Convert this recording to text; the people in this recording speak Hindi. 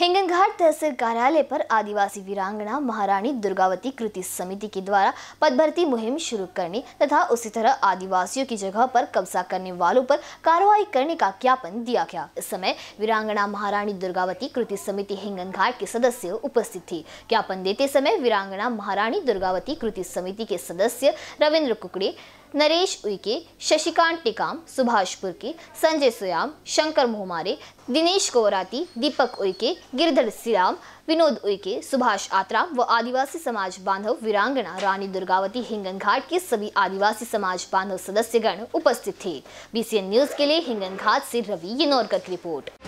हिंगनघाट तहसील कार्यालय पर आदिवासी वीरांगना महारानी दुर्गावती कृति समिति के द्वारा पदभर्ती मुहिम शुरू करने तथा उसी तरह आदिवासियों की जगह पर कब्जा करने वालों पर कार्रवाई करने का ज्ञापन दिया गया। इस समय वीरांगना महारानी दुर्गावती कृति समिति हिंगनघाट के सदस्य उपस्थित थी। ज्ञापन देते समय वीरांगना महारानी दुर्गावती कृति समिति के सदस्य रविन्द्र कुकड़े, नरेश उइके, शशिकांत टिकाम, सुभाष के, संजय सोयाम, शंकर मोहमारे, दिनेश कोती, दीपक उइके, गिरधर श्रियाम, विनोद उइके, सुभाष आत्रा व आदिवासी समाज बांधव वीरांगना रानी दुर्गावती हिंगनघाट के सभी आदिवासी समाज बांधव सदस्यगण उपस्थित थे। बीसीएन न्यूज के लिए हिंगनघाट से रवि किन्नौर की रिपोर्ट।